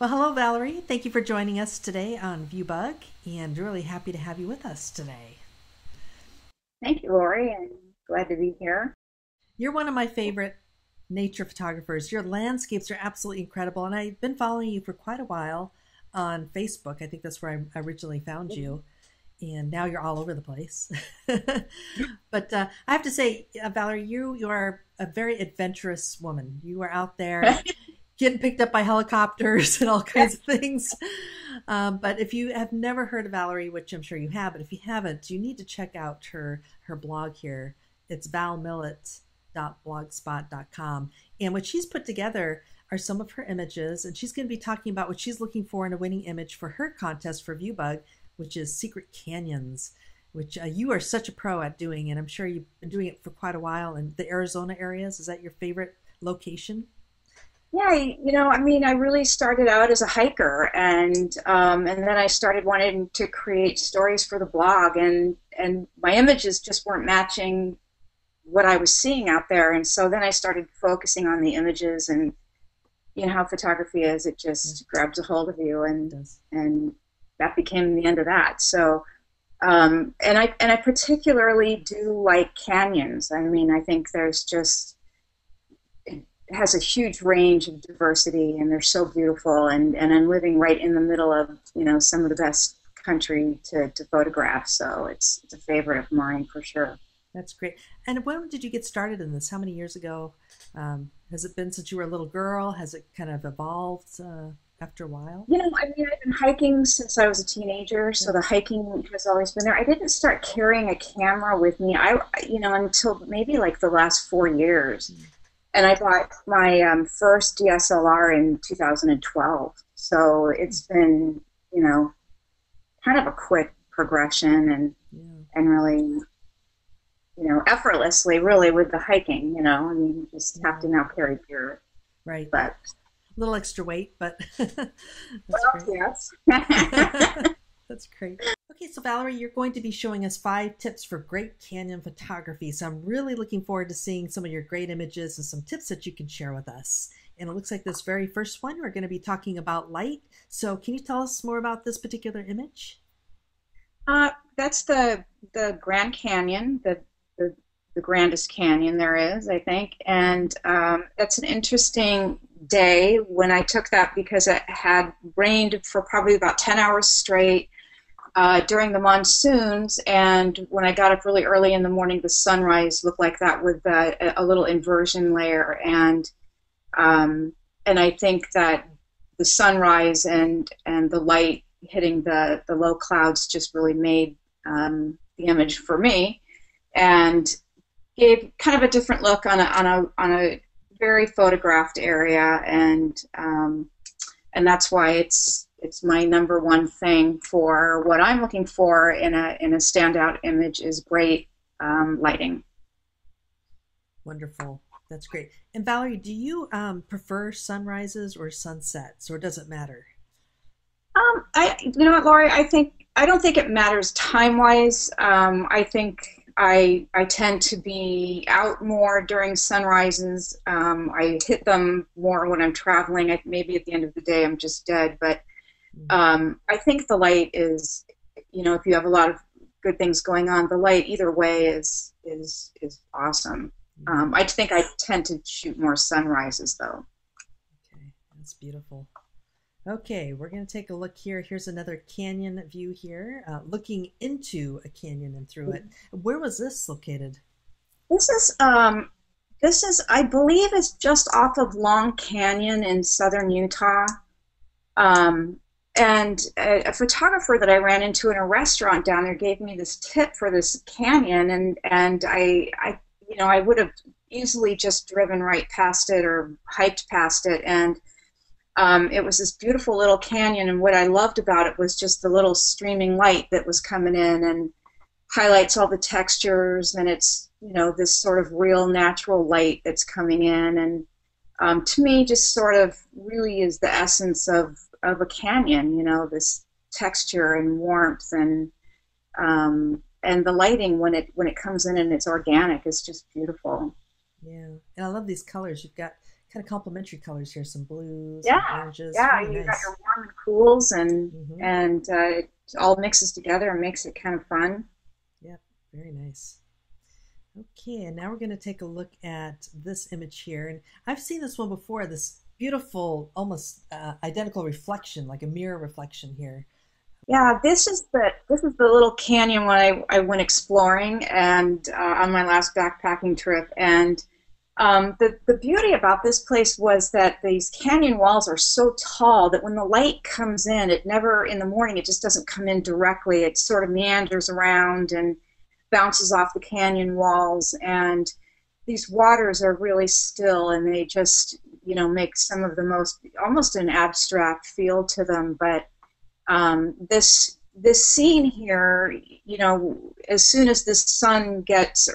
Well, hello, Valerie. Thank you for joining us today on ViewBug, and really happy to have you with us today. Thank you, Lori, and glad to be here. You're one of my favorite nature photographers. Your landscapes are absolutely incredible, and I've been following you for quite a while on Facebook. I think that's where I originally found you, and now you're all over the place. But I have to say, Valerie, you are a very adventurous woman. You are out there getting picked up by helicopters and all kinds of things. But if you have never heard of Valerie, which I'm sure you have, but if you haven't, you need to check out her blog here. It's valmillett.blogspot.com. And what she's put together are some of her images, and she's going to be talking about what she's looking for in a winning image for her contest for ViewBug, which is Secret Canyons, which you are such a pro at doing, and I'm sure you've been doing it for quite a while in the Arizona areas. Is that your favorite location? Yeah, you know, I mean, I really started out as a hiker, and then I started wanting to create stories for the blog, and my images just weren't matching what I was seeing out there, and so then I started focusing on the images, and you know how photography is, it just grabs a hold of you, and that became the end of that. So, and I particularly do like canyons. I mean, I think there's just has a huge range of diversity, and they're so beautiful, and I'm living right in the middle of, you know, some of the best country to photograph, so it's a favorite of mine for sure. That's great. And when did you get started in this? How many years ago? Has it been since you were a little girl? Has it kind of evolved after a while? You know, I mean, I've been hiking since I was a teenager, so the hiking has always been there. I didn't start carrying a camera with me, you know, until maybe like the last 4 years. Mm-hmm. And I bought my first DSLR in 2012, so it's been, you know, kind of a quick progression, and really, you know, effortlessly, really, with the hiking. You know, I mean, you just have to now carry gear, right? But a little extra weight, but well, yes, that's great. Okay, so Valerie, you're going to be showing us 5 tips for great canyon photography. So I'm really looking forward to seeing some of your great images and some tips that you can share with us. And it looks like this very first one, we're going to be talking about light. So can you tell us more about this particular image? That's the Grand Canyon, the grandest canyon there is, I think. And that's an interesting day when I took that, because it had rained for probably about 10 hours straight. During the monsoons, and when I got up really early in the morning, the sunrise looked like that with a little inversion layer, and I think that the sunrise and the light hitting the low clouds just really made the image for me, and gave kind of a different look on a very photographed area, and that's why it's my number 1 thing for what I'm looking for in a standout image is great lighting. Wonderful. That's great. And Valerie, do you prefer sunrises or sunsets, or does it matter? You know what, Lori, I don't think it matters time-wise. I think I tend to be out more during sunrises. I hit them more when I'm traveling. Maybe at the end of the day I'm just dead, but I think the light is, you know, if you have a lot of good things going on, the light either way is awesome. I think I tend to shoot more sunrises, though. Okay, that's beautiful. Okay, we're going to take a look here. Here's another canyon view here, looking into a canyon and through it. Where was this located? This is, I believe, it's just off of Long Canyon in southern Utah. And a photographer that I ran into in a restaurant down there gave me this tip for this canyon, and I you know, I would have easily just driven right past it or hiked past it, and it was this beautiful little canyon, and what I loved about it was just the little streaming light that was coming in and highlights all the textures, and it's, you know, this sort of real natural light that's coming in, and to me just sort of really is the essence of a canyon, you know, this texture and warmth, and the lighting when it comes in and it's organic is just beautiful. Yeah, and I love these colors. You've got kind of complementary colors here, some blues, some oranges. Yeah, really you got your warm and cools, and it all mixes together and makes it kind of fun. Yep, very nice. Okay, and now we're going to take a look at this image here, and I've seen this one before. This beautiful, almost identical reflection, like a mirror reflection here. Yeah, this is the little canyon one I went exploring and on my last backpacking trip, and the beauty about this place was that these canyon walls are so tall that when the light comes in, it never in the morning, it just doesn't come in directly. It sort of meanders around and bounces off the canyon walls, and these waters are really still, and they just, you know, make some of the most, almost an abstract feel to them. But this scene here, you know, as soon as the sun gets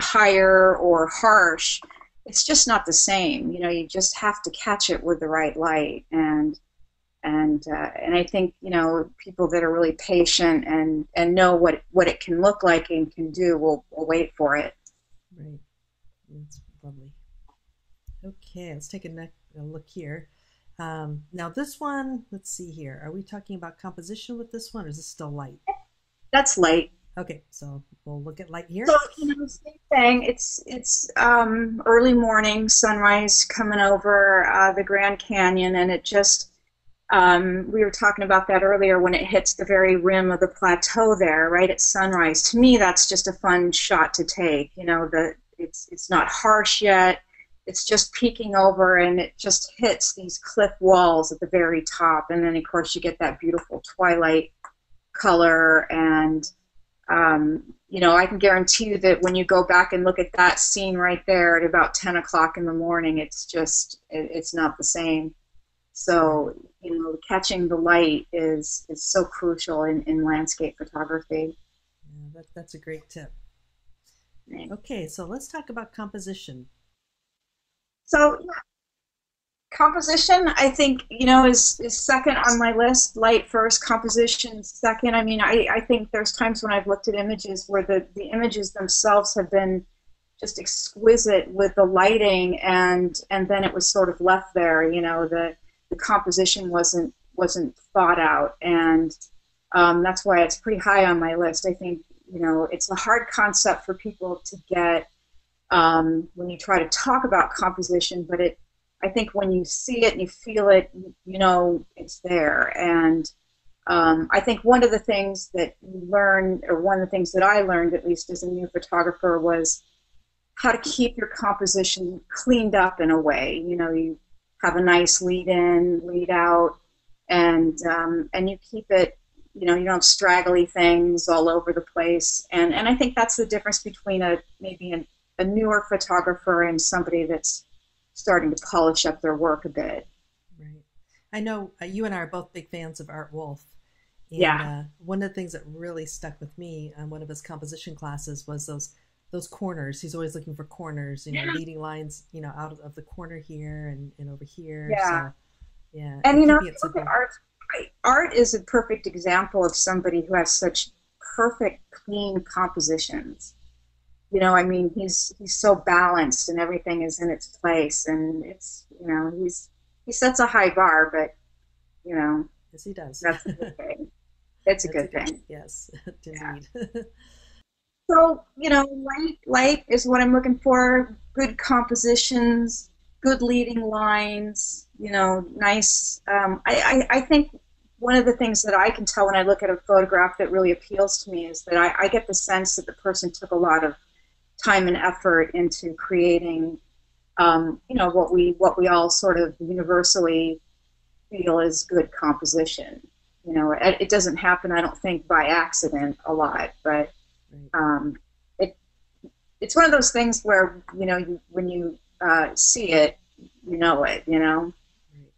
higher or harsh, it's just not the same. You know, you just have to catch it with the right light, and I think, you know, people that are really patient and know what it can look like and can do will wait for it. Right. That's lovely. Okay, let's take a look here. Now this one, let's see here. Are we talking about composition with this one, or is this still light? That's light. Okay, so we'll look at light here. So, you know, same thing. It's early morning, sunrise coming over the Grand Canyon, and it just, we were talking about that earlier, when it hits the very rim of the plateau there, right at sunrise. To me, that's just a fun shot to take. You know, it's not harsh yet. It's just peeking over, and it just hits these cliff walls at the very top, and then of course you get that beautiful twilight color. And you know, I can guarantee you that when you go back and look at that scene right there at about 10 o'clock in the morning, it's just, it's not the same. So, you know, catching the light is so crucial in landscape photography. Yeah, that's a great tip. Thanks. Okay, so let's talk about composition. So composition, I think, you know, is second on my list. Light first, composition second. I mean, I think there's times when I've looked at images where the images themselves have been just exquisite with the lighting, and then it was sort of left there. You know, the composition wasn't thought out, and that's why it's pretty high on my list. I think, you know, it's a hard concept for people to get when you try to talk about composition, but I think when you see it and you feel it, you know, it's there. And I think one of the things that you learn, or one of the things that I learned, at least as a new photographer, was how to keep your composition cleaned up in a way. You know, you have a nice lead in, lead out, and you keep it, you know, you don't have straggly things all over the place. And I think that's the difference between maybe a newer photographer and somebody that's starting to polish up their work a bit. Right. I know you and I are both big fans of Art Wolfe. And, yeah. One of the things that really stuck with me on one of his composition classes was those corners. He's always looking for corners, you know, leading lines, you know, out of the corner here and over here. Yeah. So, yeah. And you know, art is a perfect example of somebody who has such perfect, clean compositions. You know, I mean, he's so balanced, and everything is in its place, and it's, you know, he sets a high bar, but, you know, yes, he does. That's a good thing. That's a good thing. Yes, indeed. Yeah. So, you know, light is what I'm looking for. Good compositions, good leading lines. You know, nice. I think one of the things that I can tell when I look at a photograph that really appeals to me is that I get the sense that the person took a lot of time and effort into creating, you know, what we all sort of universally feel is good composition. You know, it doesn't happen, I don't think, by accident a lot, but it's one of those things where, you know, when you see it, you know it. You know. Right.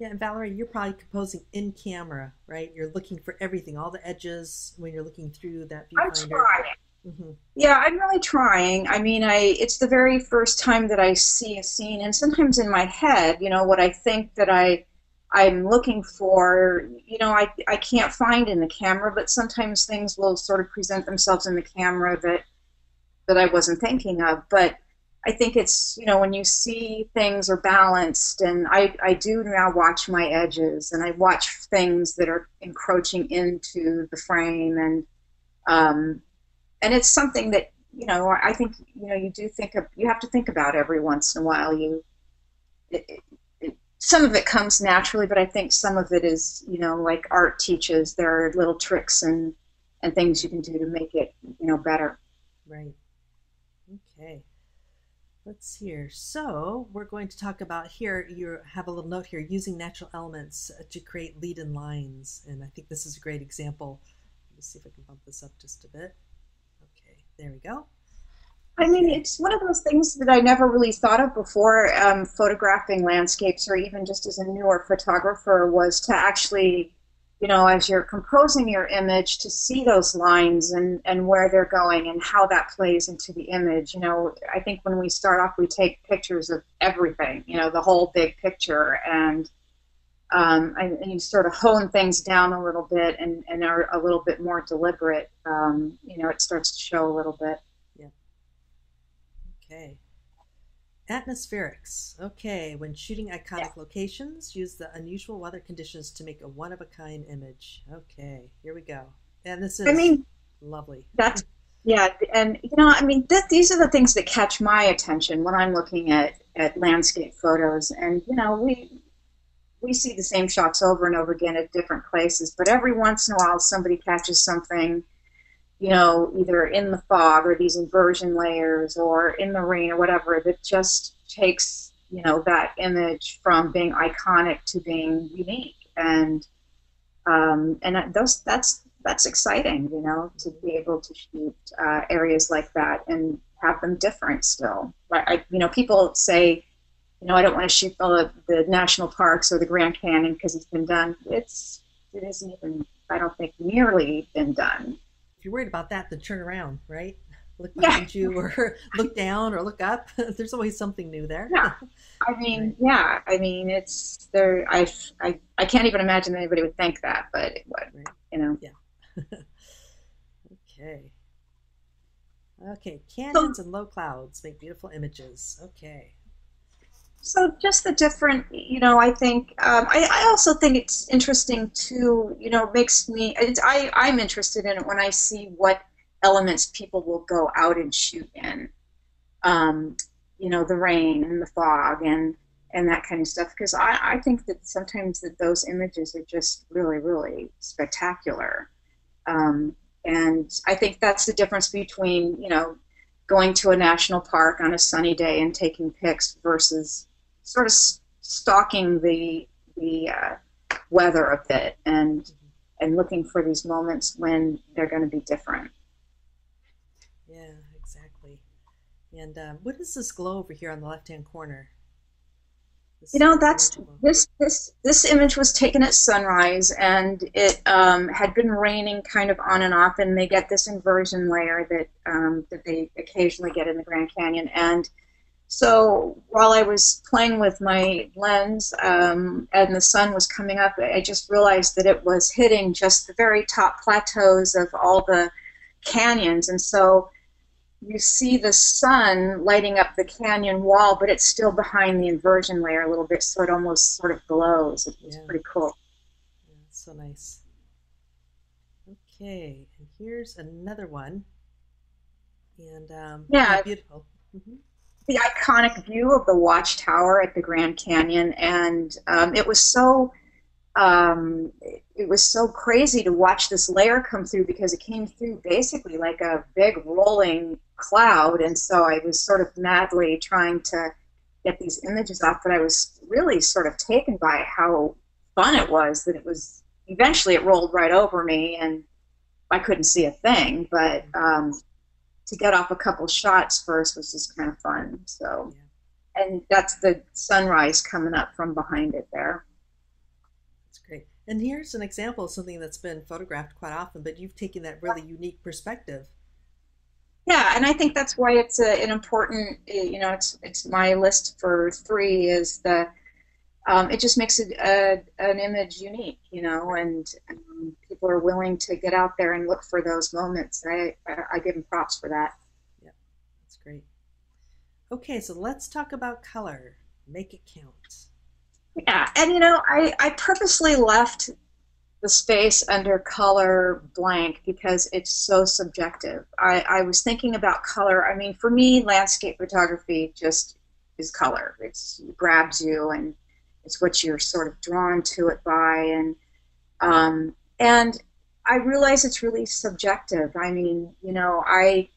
Yeah, and Valerie, you're probably composing in camera, right? You're looking for everything, all the edges when you're looking through that viewfinder. I'm trying. Mm-hmm. Yeah, I'm really trying. I mean, it's the very first time that I see a scene, and sometimes in my head, you know, what I think that I'm looking for, you know, I can't find in the camera, but sometimes things will sort of present themselves in the camera that I wasn't thinking of. But I think it's, you know, when you see things are balanced, and I do now watch my edges, and I watch things that are encroaching into the frame, and it's something that, you know, I think, you know, you have to think about every once in a while. Some of it comes naturally, but I think some of it is, you know, like art teaches, there are little tricks and things you can do to make it, you know, better. Right. Okay. Let's hear. So we're going to talk about here, you have a little note here, using natural elements to create lead-in lines. And I think this is a great example. Let me see if I can bump this up just a bit. Okay, there we go. I mean, it's one of those things that I never really thought of before, photographing landscapes, or even just as a newer photographer, was to actually, you know, as you're composing your image, to see those lines and where they're going and how that plays into the image. You know, I think when we start off, we take pictures of everything, you know, the whole big picture, and you sort of hone things down a little bit and are a little bit more deliberate. You know, it starts to show a little bit. Yeah. Okay. Atmospherics. Okay, when shooting iconic locations, use the unusual weather conditions to make a one-of-a-kind image. Okay, here we go. And this is, I mean, lovely. That's, yeah, and you know, I mean, these are the things that catch my attention when I'm looking at landscape photos. And you know, we see the same shots over and over again at different places, but every once in a while, somebody catches something, you know, either in the fog or these inversion layers or in the rain or whatever, that just takes, you know, that image from being iconic to being unique. And that's exciting, you know, to be able to shoot areas like that and have them different still. You know, people say, you know, I don't want to shoot the national parks or the Grand Canyon because it's been done. It isn't even, I don't think, nearly been done. You're worried about that, then turn around, right? Look behind you, or look down, or look up. There's always something new there. Yeah, I mean, right. Yeah, I mean, it's there. I can't even imagine anybody would think that, but it would, right. You know. Yeah. Okay. Canyons and low clouds make beautiful images. Okay. So just the different, you know, I think, I also think it's interesting too, you know, I'm interested in it when I see what elements people will go out and shoot in, you know, the rain and the fog and that kind of stuff, because I think that sometimes that those images are just really, really spectacular. And I think that's the difference between, you know, going to a national park on a sunny day and taking pics versus sort of stalking the weather a bit and looking for these moments when they're going to be different. Yeah, exactly. And what is this glow over here on the left-hand corner? You know, that's this image was taken at sunrise, and it had been raining kind of on and off, and they get this inversion layer that that they occasionally get in the Grand Canyon. And so while I was playing with my lens and the sun was coming up, I just realized that it was hitting just the very top plateaus of all the canyons, and so you see the sun lighting up the canyon wall, but it's still behind the inversion layer a little bit, so it almost sort of glows. It's pretty cool. Yeah, that's so nice. Okay, and here's another one. And yeah, beautiful. The iconic view of the watchtower at the Grand Canyon, and it was so crazy to watch this layer come through, because it came through basically like a big rolling cloud, and so I was sort of madly trying to get these images off, but I was really sort of taken by how fun it was, that it was, eventually it rolled right over me, and I couldn't see a thing, but to get off a couple shots first was just kind of fun, so, and that's the sunrise coming up from behind it there. And here's an example of something that's been photographed quite often, but you've taken that really unique perspective. Yeah, and I think that's why it's an important, you know, it's my list for 3 is the, it just makes it an image unique, you know, and people are willing to get out there and look for those moments. I give them props for that. Yeah, that's great. Okay, so let's talk about color. Make it count. Yeah, and you know, I purposely left the space under color blank because it's so subjective. I was thinking about color. I mean, for me, landscape photography just is color. It grabs you, and it's what you're sort of drawn to it by. And I realize it's really subjective. I mean, you know, I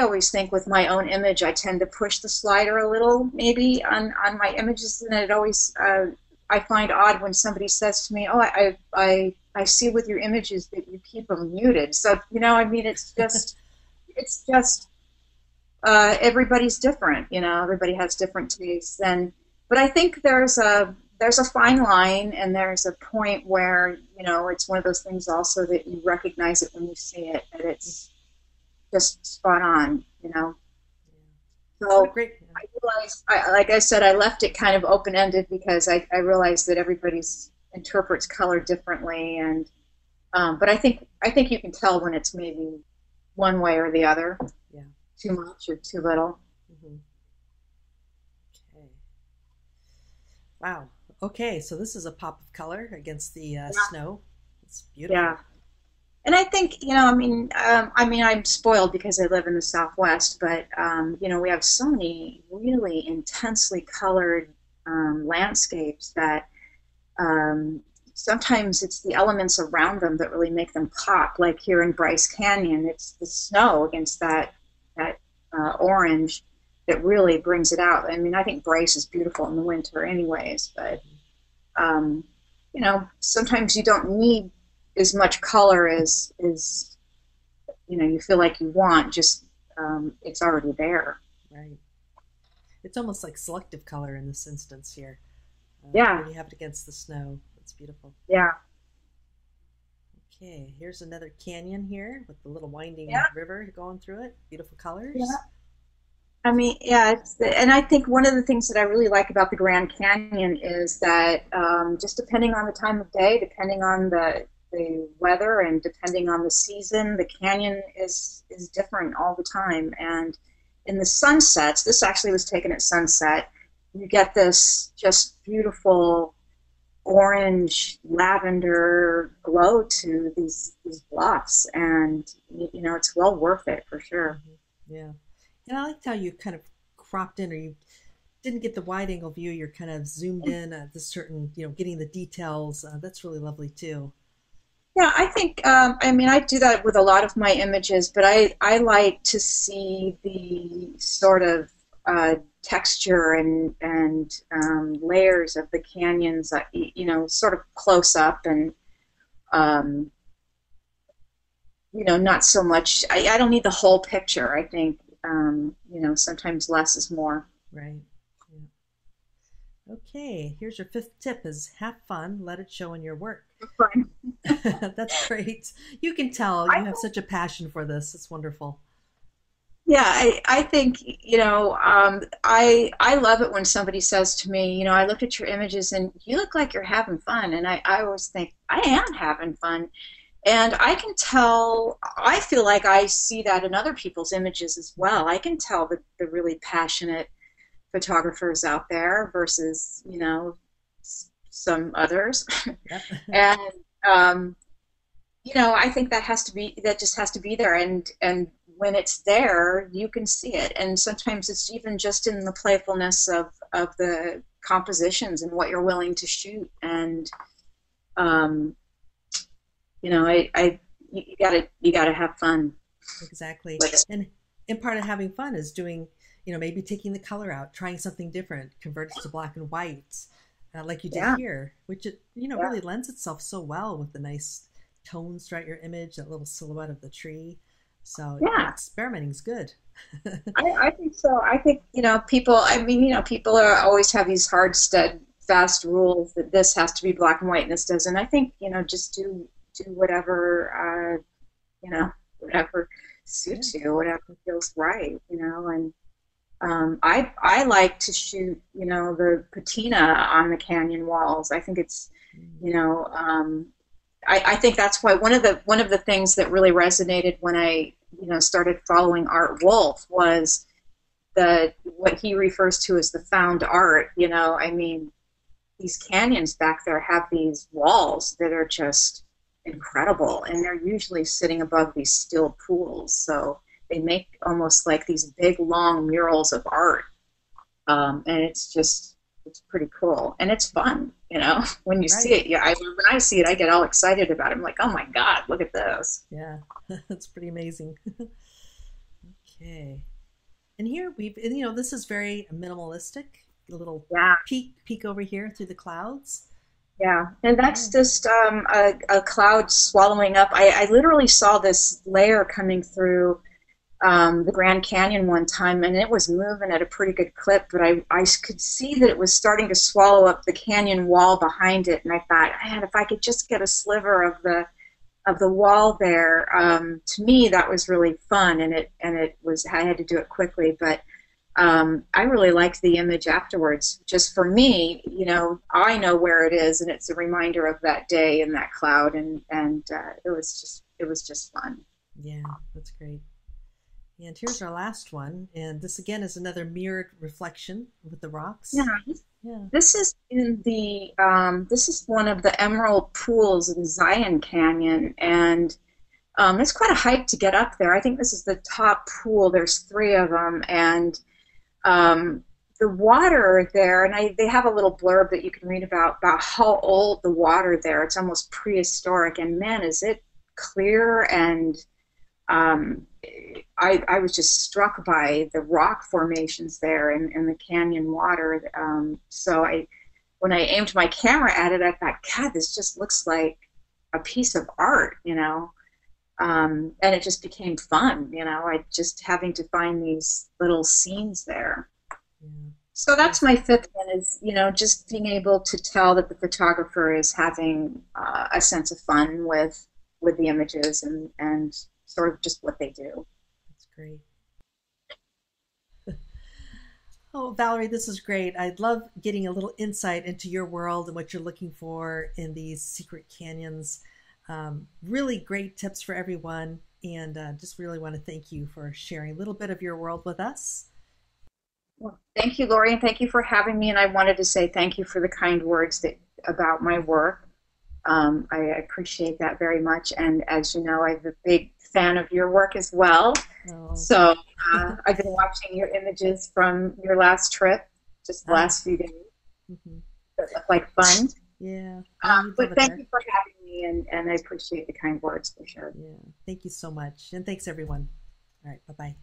always think with my own image, I tend to push the slider a little, maybe, on my images, and it always, I find odd when somebody says to me, oh, I see with your images that you keep them muted. So, you know, I mean, it's just, it's just, everybody's different, you know, everybody has different tastes, and, but I think there's a fine line, and there's a point where, you know, it's one of those things also that you recognize it when you see it, that it's just spot on, you know. So I realized, like I said, I left it kind of open-ended because I realized that everybody interprets color differently, and but I think you can tell when it's maybe one way or the other, yeah, too much or too little. Mm-hmm. Okay. Wow. Okay, so this is a pop of color against the yeah, snow. It's beautiful. Yeah. And I think, you know, I mean, I'm spoiled because I live in the Southwest, but, you know, we have so many really intensely colored landscapes that sometimes it's the elements around them that really make them pop. Like here in Bryce Canyon, it's the snow against that orange that really brings it out. I mean, I think Bryce is beautiful in the winter anyways, but, you know, sometimes you don't need as much color as you know, you feel like you want, just it's already there. Right. It's almost like selective color in this instance here. Yeah. When you have it against the snow. It's beautiful. Yeah. Okay, here's another canyon here with the little winding yeah, river going through it. Beautiful colors. Yeah. I mean, yeah, it's the, and I think one of the things that I really like about the Grand Canyon is that just depending on the time of day, depending on the weather, and depending on the season, the canyon is different all the time. And in the sunsets, this actually was taken at sunset, you get this just beautiful orange lavender glow to these bluffs, and you know, it's well worth it for sure. Yeah, and I liked how you kind of cropped in, or you didn't get the wide angle view, you're kind of zoomed in at the certain, you know, getting the details. That's really lovely too. Yeah, I think, I mean, I do that with a lot of my images, but I like to see the sort of texture and layers of the canyons, you know, sort of close up, and, you know, not so much. I don't need the whole picture. I think, you know, sometimes less is more. Right. Yeah. Okay, here's your fifth tip is have fun, let it show in your work. Fun. That's great. You can tell you have such a passion for this. It's wonderful. Yeah, I think, you know, I love it when somebody says to me, you know, I looked at your images and you look like you're having fun. And I always think, I am having fun. And I can tell, I feel like I see that in other people's images as well. I can tell the really passionate photographers out there versus, you know, some others. Yep. And you know, I think that just has to be there, and when it's there you can see it, and sometimes it's even just in the playfulness of the compositions and what you're willing to shoot. And you know, you gotta have fun. Exactly. And part of having fun is doing, you know, maybe taking the color out, trying something different, convert it to black and white. Like you did yeah, here, which it, you know, yeah, really lends itself so well with the nice tones throughout your image, that little silhouette of the tree. So yeah, experimenting's good. I think so. I think, you know, people, I mean, you know, people are always have these hard, steadfast rules that this has to be black and white and this doesn't. I think, you know, just do whatever, you know, whatever suits yeah, you, whatever feels right, you know, and I like to shoot, you know, the patina on the canyon walls. I think it's, you know, I think that's why one of the things that really resonated when I, you know, started following Art Wolfe was what he refers to as the found art. You know, I mean, these canyons back there have these walls that are just incredible, and they're usually sitting above these still pools, so they make almost like these big long murals of art, and it's just, it's pretty cool, and it's fun, you know, when you see it. Yeah, when I see it, I get all excited about it. I'm like, oh my god, look at this. Yeah, that's pretty amazing. Okay, and here we've, you know, this is very minimalistic, a little peak over here through the clouds. Yeah, and that's just a cloud swallowing up. I literally saw this layer coming through the Grand Canyon one time, and it was moving at a pretty good clip, but I could see that it was starting to swallow up the canyon wall behind it, and I thought, man, if I could just get a sliver of the wall there, to me that was really fun, and it was, I had to do it quickly, but I really liked the image afterwards. Just for me, you know, I know where it is, and it's a reminder of that day in that cloud, and it was just fun. Yeah, that's great. And here's our last one, and this again is another mirrored reflection with the rocks. Yeah, yeah. This is in the this is one of the emerald pools in Zion Canyon, and it's quite a hike to get up there. I think this is the top pool. There's 3 of them, and the water there, and they have a little blurb that you can read about how old the water there. It's almost prehistoric, and man, is it clear. And I was just struck by the rock formations there in the canyon water. So when I aimed my camera at it, I thought, God, this just looks like a piece of art, you know. And it just became fun, you know, just having to find these little scenes there. Yeah. So that's my 5th one, is, you know, just being able to tell that the photographer is having a sense of fun with the images and sort of just what they do. That's great. Oh, Valerie, this is great. I love getting a little insight into your world and what you're looking for in these secret canyons. Really great tips for everyone, and just really want to thank you for sharing a little bit of your world with us. Well, thank you, Lori, and thank you for having me, and I wanted to say thank you for the kind words about my work. I appreciate that very much, and as you know, I'm a big fan of your work as well. Oh. So I've been watching your images from your last trip, just the last few days. Mm-hmm. It looked like fun. Yeah. But thank you for having me, and I appreciate the kind words for sure. Yeah. Thank you so much. And thanks, everyone. All right. Bye-bye.